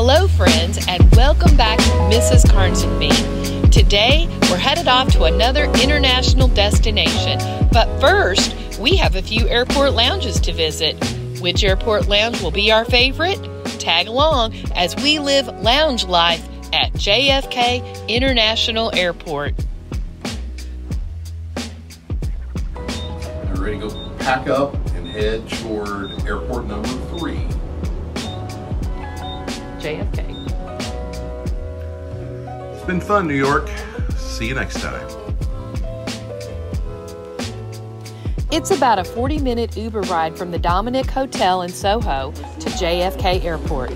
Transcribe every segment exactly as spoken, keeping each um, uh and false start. Hello friends, and welcome back to Missus Karnes and Me. Today, we're headed off to another international destination, but first, we have a few airport lounges to visit. Which airport lounge will be our favorite? Tag along as we live lounge life at J F K International Airport. I'm ready to go pack up and head toward airport number three. J F K. It's been fun, New York. See you next time. It's about a forty minute Uber ride from the Dominic Hotel in Soho to J F K Airport.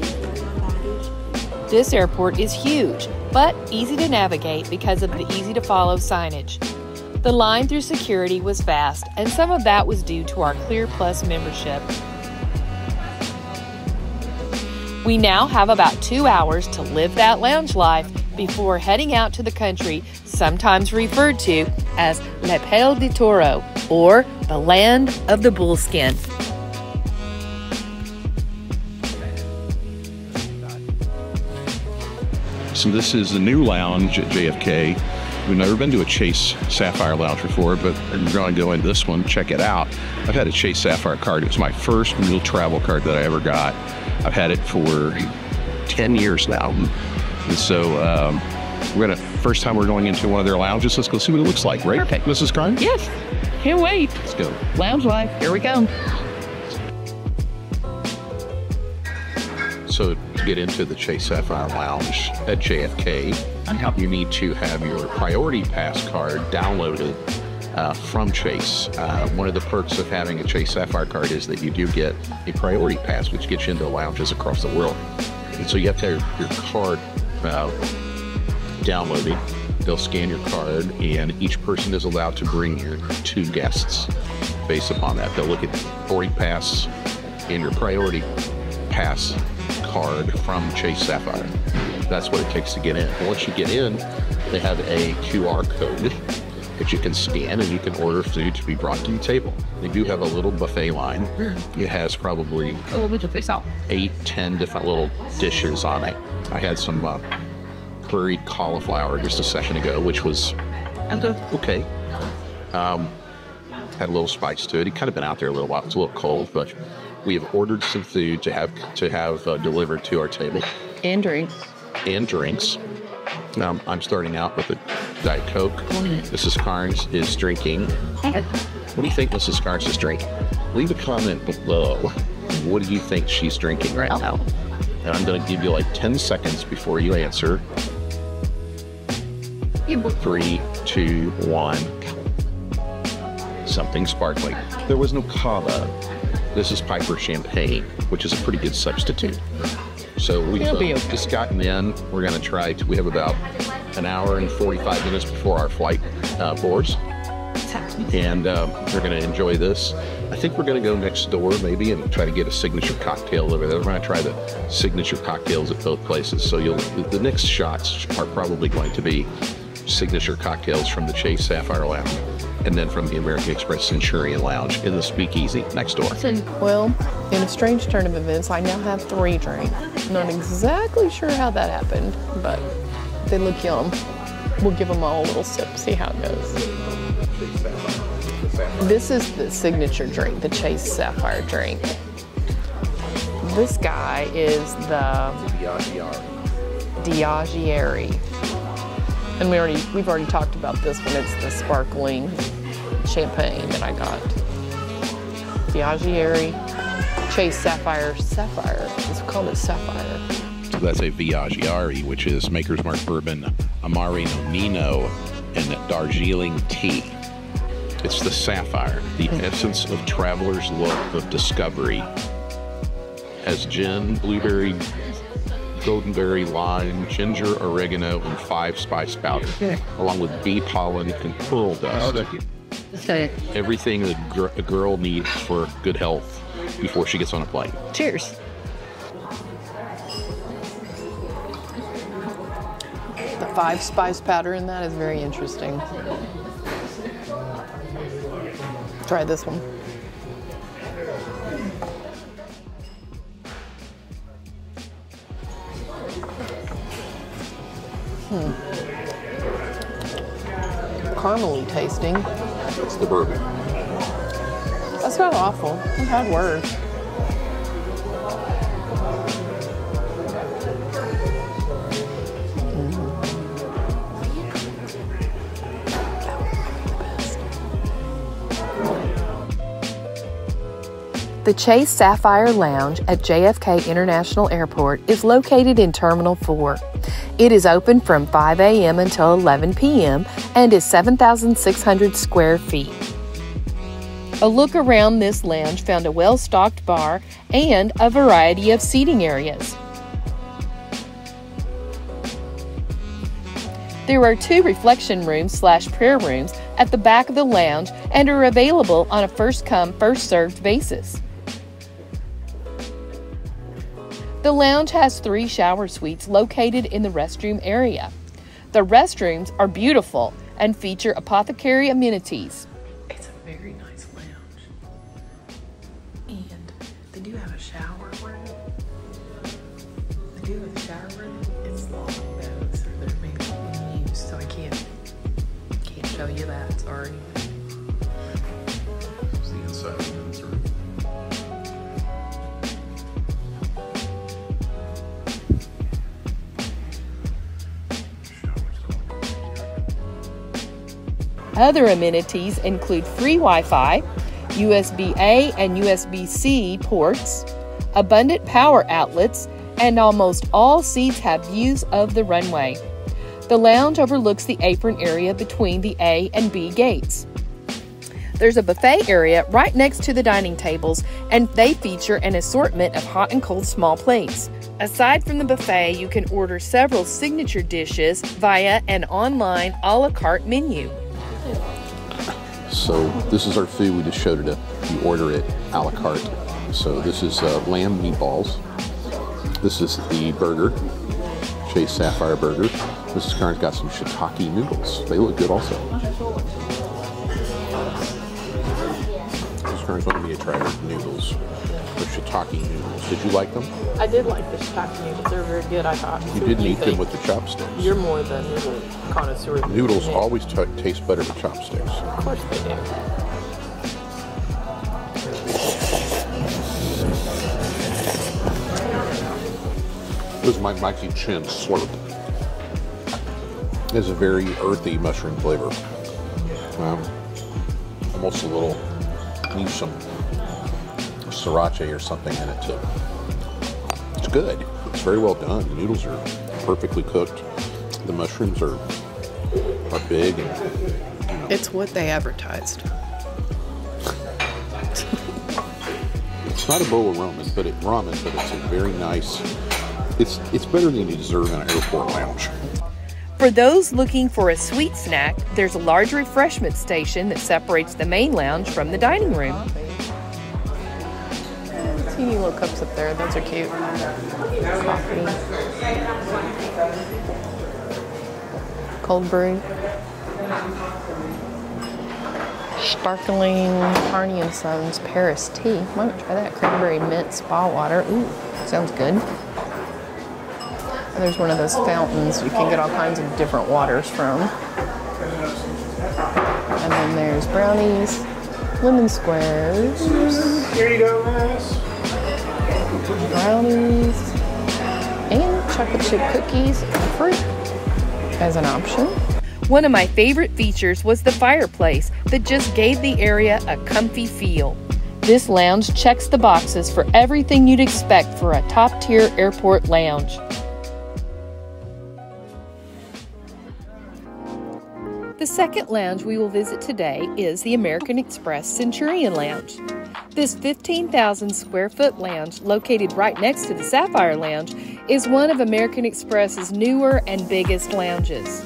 This airport is huge, but easy to navigate because of the easy to follow signage. The line through security was fast, and some of that was due to our Clear Plus membership. We now have about two hours to live that lounge life before heading out to the country, sometimes referred to as Le Pel de Toro, or the land of the bullskin. So this is the new lounge at J F K. We've never been to a Chase Sapphire Lounge before, but I'm going to go into this one, check it out. I've had a Chase Sapphire card. It was my first real travel card that I ever got. I've had it for ten years now. And so um, we're going to, first time we're going into one of their lounges, let's go see what it looks like, right? Perfect. Missus Karnes? Yes. Can't wait. Let's go. Lounge life. Here we go. So to get into the Chase Sapphire Lounge at J F K, okay, you need to have your Priority Pass card downloaded uh, from Chase. Uh, one of the perks of having a Chase Sapphire card is that you do get a Priority Pass, which gets you into lounges across the world. And so you have to have your card uh, downloaded. They'll scan your card, and each person is allowed to bring your two guests based upon that. They'll look at boarding pass and your Priority Pass card from Chase Sapphire. That's what it takes to get in. Once you get in, they have a Q R code that you can scan, and you can order food to be brought to your table. They do have a little buffet line. It has probably eight, ten different little dishes on it. I had some uh, curried cauliflower just a second ago, which was okay. Um, had a little spice to it. It kind of been out there a little while. It's a little cold, but we have ordered some food to have to have uh, delivered to our table. And drinks. And drinks. Um, I'm starting out with a Diet Coke. Missus Karnes is drinking. What do you think Missus Karnes is drinking? Leave a comment below. What do you think she's drinking right now? And I'm going to give you like ten seconds before you answer. Three, two, one. Something sparkling. There was no cava. This is Piper Champagne, which is a pretty good substitute. So we've uh, okay. just gotten in. We're going to try to, we have about an hour and forty-five minutes before our flight uh, boards. And um, we're going to enjoy this. I think we're going to go next door maybe and try to get a signature cocktail over there. We're going to try the signature cocktails at both places. So you'll, the next shots are probably going to be signature cocktails from the Chase Sapphire Lounge, and then from the American Express Centurion Lounge in the Speakeasy next door. Well, in a strange turn of events, I now have three drinks. Not exactly sure how that happened, but they look yum. We'll give them all a little sip, see how it goes. This is the signature drink, the Chase Sapphire drink. This guy is the Diageo. And we already, we've already talked about this one. It's the sparkling champagne that I got. Viaggiari, Chase Sapphire, Sapphire. It's called it Sapphire. So that's a Viaggiari, which is Maker's Mark bourbon, Amari Nonino, and Darjeeling tea. It's the Sapphire, the essence of traveler's love of discovery. Has gin, blueberry, goldenberry, lime, ginger, oregano, and five spice powder, along with bee pollen and pearl dust. Everything that gr a girl needs for good health before she gets on a plane. Cheers. The five spice powder in that is very interesting. Try this one. Hmm. Caramely tasting. That's the bourbon. That's not awful. I've had worse. The Chase Sapphire Lounge at J F K International Airport is located in Terminal four. It is open from five A M until eleven P M and is seven thousand six hundred square feet. A look around this lounge found a well-stocked bar and a variety of seating areas. There are two reflection rooms slash prayer rooms at the back of the lounge and are available on a first-come, first-served basis. The lounge has three shower suites located in the restroom area. The restrooms are beautiful and feature apothecary amenities. It's a very nice lounge. And they do have a shower room. They do have a shower room. It's locked though, so they're being used, so I can't, can't show you that, sorry. It's the inside of the men's room. Other amenities include free Wi-Fi, U S B A and U S B C ports, abundant power outlets, and almost all seats have views of the runway. The lounge overlooks the apron area between the A and B gates. There's a buffet area right next to the dining tables, and they feature an assortment of hot and cold small plates. Aside from the buffet, you can order several signature dishes via an online a la carte menu. So this is our food we just showed it up. You order it a la carte. So this is uh, lamb meatballs. This is the burger, Chase Sapphire Burger. Missus Karnes got some shiitake noodles. They look good also. Missus Karnes wanted me to try her noodles, her shiitake noodles. Did you like them? I did like the shiitake noodles. They're very good, I thought. You didn't eat them with the chopsticks. You're more than noodles. Connoisseur. Noodles always t taste better with chopsticks. Of course they do. It was my Mikey Chin slurp. It has a very earthy mushroom flavor. Um, almost a little, needs some sriracha or something in it too. It's good. It's very well done. The noodles are perfectly cooked. The mushrooms are are big, and you know. It's what they advertised. It's not a bowl of ramen, but it ramen, but it's a very nice. It's it's better than you deserve in an airport lounge. For those looking for a sweet snack, there's a large refreshment station that separates the main lounge from the dining room. Teeny little cups up there; those are cute. Coffee. Cold brew, sparkling Harney and Sons Paris tea. Why don't we try that? Cranberry mint spa water. Ooh, sounds good. And there's one of those fountains you can get all kinds of different waters from. And then there's brownies, lemon squares. Here you go, guys. Brownies and chocolate chip cookies and fruit as an option. One of my favorite features was the fireplace that just gave the area a comfy feel. This lounge checks the boxes for everything you'd expect for a top-tier airport lounge. The second lounge we will visit today is the American Express Centurion Lounge. This fifteen thousand square foot lounge, located right next to the Sapphire Lounge, is one of American Express's newer and biggest lounges.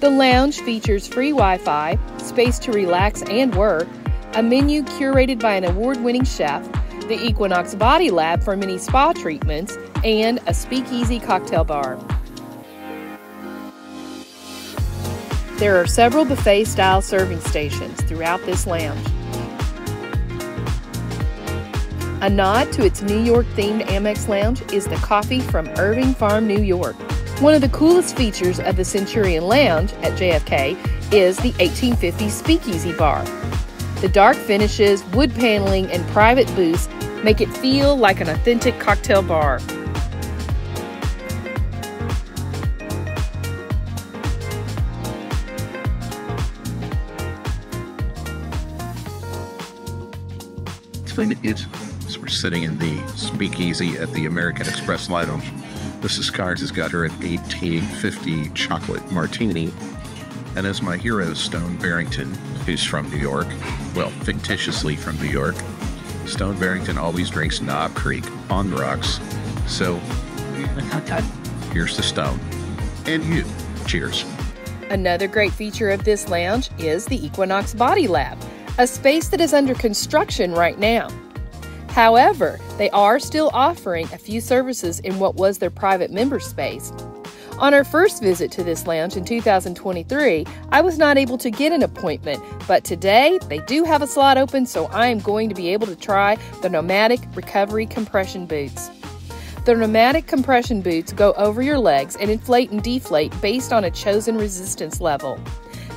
The lounge features free Wi-Fi, space to relax and work, a menu curated by an award-winning chef, the Equinox Body Lab for mini spa treatments, and a speakeasy cocktail bar. There are several buffet-style serving stations throughout this lounge. A nod to its New York-themed Amex Lounge is the coffee from Irving Farm, New York. One of the coolest features of the Centurion Lounge at J F K is the eighteen fifty Speakeasy Bar. The dark finishes, wood paneling, and private booths make it feel like an authentic cocktail bar. Explain it. So we're sitting in the speakeasy at the American Express Lounge. Missus Karnes has got her an eighteen fifty chocolate martini. And as my hero, Stone Barrington, who's from New York, well, fictitiously from New York, Stone Barrington always drinks Knob Creek on the rocks. So, here's to Stone. And you. Cheers. Another great feature of this lounge is the Equinox Body Lab, a space that is under construction right now. However, they are still offering a few services in what was their private member space. On our first visit to this lounge in two thousand twenty-three, I was not able to get an appointment, but today they do have a slot open, so I am going to be able to try the Nomadic Recovery Compression Boots. The Nomadic Compression Boots go over your legs and inflate and deflate based on a chosen resistance level.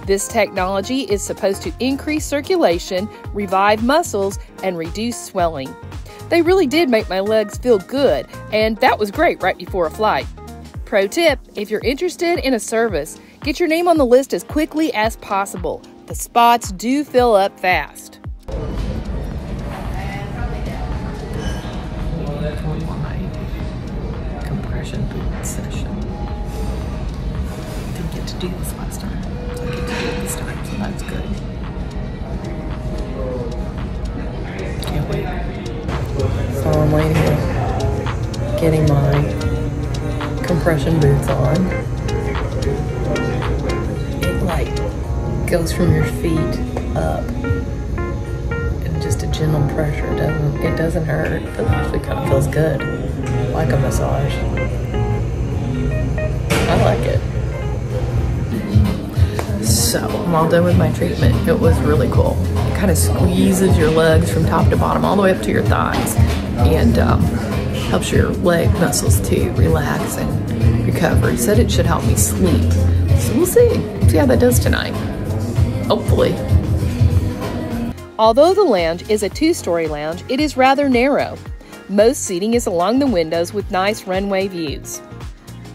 This technology is supposed to increase circulation, revive muscles, and reduce swelling. They really did make my legs feel good, and that was great right before a flight. Pro tip, if you're interested in a service, get your name on the list as quickly as possible. The spots do fill up fast. My compression boot session. Didn't get to do this last time. I get to do it this time, so that's good. Can't wait. So I'm waiting here, getting mine. Compression boots on. It like goes from your feet up and just a gentle pressure. It doesn't, it doesn't hurt, but it actually kind of feels good, like a massage. I like it. So I'm all done with my treatment. It was really cool. It kind of squeezes your legs from top to bottom, all the way up to your thighs, and um, helps your leg muscles to relax and recover. He said it should help me sleep. So we'll see. See how that does tonight. Hopefully. Although the lounge is a two-story lounge, it is rather narrow. Most seating is along the windows with nice runway views.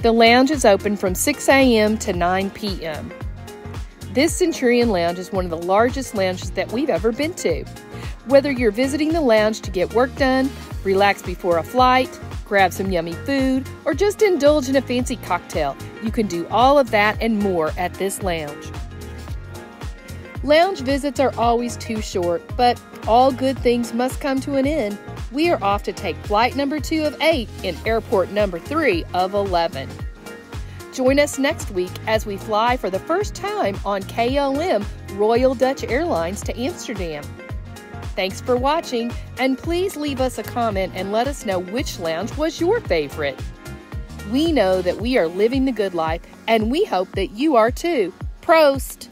The lounge is open from six A M to nine P M This Centurion Lounge is one of the largest lounges that we've ever been to. Whether you're visiting the lounge to get work done, relax before a flight, grab some yummy food, or just indulge in a fancy cocktail. You can do all of that and more at this lounge. Lounge visits are always too short, but all good things must come to an end. We are off to take flight number two of eight in airport number three of eleven. Join us next week as we fly for the first time on K L M Royal Dutch Airlines to Amsterdam. Thanks for watching, and please leave us a comment and let us know which lounge was your favorite. We know that we are living the good life, and we hope that you are too. Prost!